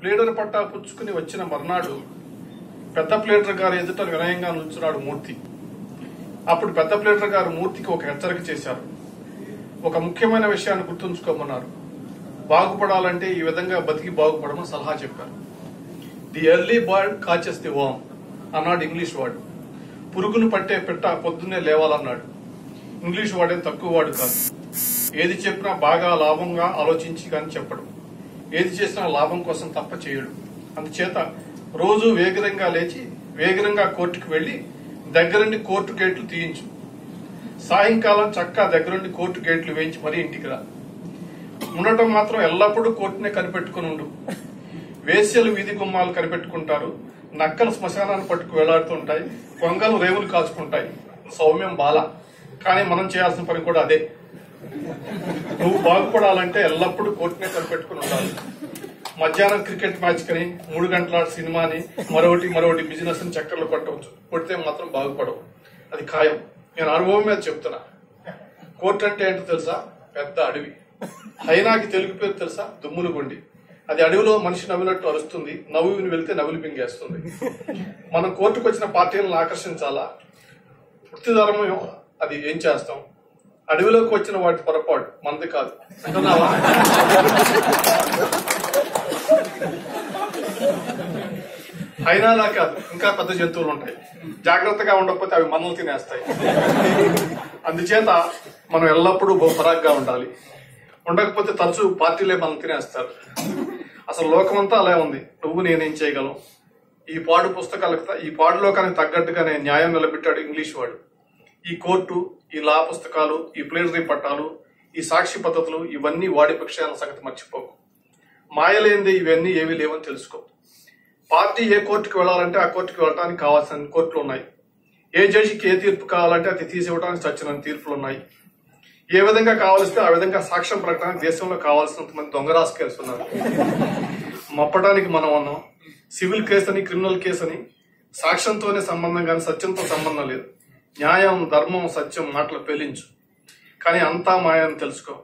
ప్లేడల పట్టా పుచ్చుకుని వచ్చిన మర్నాడు పెద్ద ప్లేటర్ గారి ఎదుట వినయంగా నుంచున్నాడు మూర్తి. అప్పుడు పెద్ద ప్లేటర్ గారు మూర్తికి ఒక హెచ్చరిక చేశారు. ఒక ముఖ్యమైన విషయాన్ని గుర్తుంచుకోమన్నారు. బాగుపడాలంటే ఈ విధంగా బతికి బాగుపడమని సలహా చెప్పారు. The early bird catches the worm అన్నాడు ఇంగ్లీష్ వాడు. పురుగును పట్టే పెట్ట పొద్దున్నే లేవాలన్నాడు. ఇంగ్లీష్ వాడే తక్కువ వాడు కాదు. ఏది చెప్పినా బాగా లాభంగా ఆలోచించి కానీ చెప్పడు. ఏది చేసినా లాభం కోసం తప్ప చేయడు. అందుచేత రోజు వేగరంగా లేచి వేగరంగా కోర్టుకు వెళ్లి దగ్గరుండి కోర్టు గేట్లు తీయించు. సాయంకాలం చక్కా దగ్గరుండి కోర్టు గేట్లు వేయించి మరీ ఇంటికి రా. ఉండటం మాత్రం ఎల్లప్పుడూ కోర్టునే కనిపెట్టుకుని ఉండు. వేశ్యలు వీధి గుమ్మాలు కనిపెట్టుకుంటారు. నక్కలు శ్మశానాన్ని పట్టుకు వెళ్లాడుతుంటాయి. కొంగలు రేవులు కాచుకుంటాయి. సౌమ్యం బాల. కానీ మనం చేయాల్సిన పని కూడా అదే. నువ్వు బాగుపడాలంటే ఎల్లప్పుడూ కోర్టునే కనిపెట్టుకుని ఉండాలి. మధ్యాహ్నం క్రికెట్ మ్యాచ్ కని 3 గంటల సినిమాని మరొకటి బిజినెస్ ని చక్కర్లు కొట్టవచ్చు. కొడితే మాత్రం బాగుపడవు. అది ఖాయం. నేను అనుభవం మీద చెప్తున్నా. కోర్టు అంటే ఏంటో తెలుసా? పెద్ద అడవి. హైనాకి తెలుగు పేరు తెలుసా? దుమ్ముల గుండి. అది అడవిలో మనిషి నవ్వినట్టు అరుస్తుంది. నవ్వుని వెళ్తే నవ్వులు పింగేస్తుంది. మనం కోర్టుకు వచ్చిన పార్టీలను ఆకర్షించాలా? వృత్తిధర్మం అది. ఏం చేస్తాం? అడవిలోకి వచ్చిన వాటి పొరపాటు మనది కాదు అంటున్నావా? అయినా కాదు, ఇంకా పెద్ద జంతువులు ఉంటాయి. జాగ్రత్తగా ఉండకపోతే అవి మనల్ని తినేస్తాయి. అందుచేత మనం ఎల్లప్పుడూ బహుపరాగ్గా ఉండాలి. ఉండకపోతే తరచూ పార్టీలే మనల్ని తినేస్తారు. అసలు లోకమంతా అలా ఉంది. నువ్వు నేనేం చేయగలం? ఈ పాడు పుస్తకాలకు, ఈ పాడు లోకానికి తగ్గట్టుగానే న్యాయం నిలబెట్టాడు ఇంగ్లీష్ వాడు. ఈ కోర్టు, ఈ లా పుస్తకాలు, ఈ ప్లేటరీ పట్టాలు, ఈ సాక్షి పద్ధతులు, ఇవన్నీ వాడి పక్షాన సంగతి మర్చిపోకు. మాయలేంది ఇవన్నీ ఏవి లేవని తెలుసుకో. పార్టీ ఏ కోర్టుకు వెళ్లాలంటే ఆ కోర్టుకు వెళ్ళడానికి కావాల్సిన కోర్టులు ఉన్నాయి. ఏ జడ్జికి ఏ తీర్పు కావాలంటే అది తీసివ్వడానికి చచ్చిన తీర్పులు ఉన్నాయి. ఏ విధంగా కావాలిస్తే ఆ విధంగా సాక్ష్యం ప్రకటన దేశంలో కావాల్సినంత మంది దొంగరాసు కేసున్నారు. మప్పడానికి మనం అన్నాం. సివిల్ కేసు అని, క్రిమినల్ కేసు అని సాక్ష్యంతోనే సంబంధం కానీ సత్యంతో సంబంధం లేదు. న్యాయం, ధర్మం, సత్యం మాటలు పేలించు. కానీ అంతా మాయని తెలుసుకో.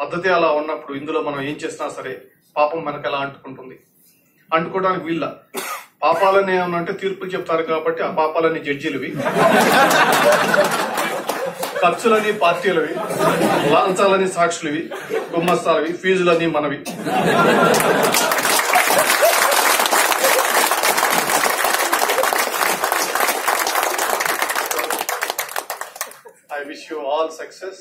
పద్ధతి అలా ఉన్నప్పుడు ఇందులో మనం ఏం చేసినా సరే పాపం మనకు ఎలా అంటుకుంటుంది? అంటుకోవడానికి వీళ్ళ పాపాలని ఏమన్నంటే తీర్పులు చెప్తారు కాబట్టి ఆ పాపాలని జడ్జీలవి, ఖర్చులని పార్టీలవి, లాంచాలని సాక్షులవి, గుమ్మస్తాలవి, ఫీజులని మనవి. I wish you all success.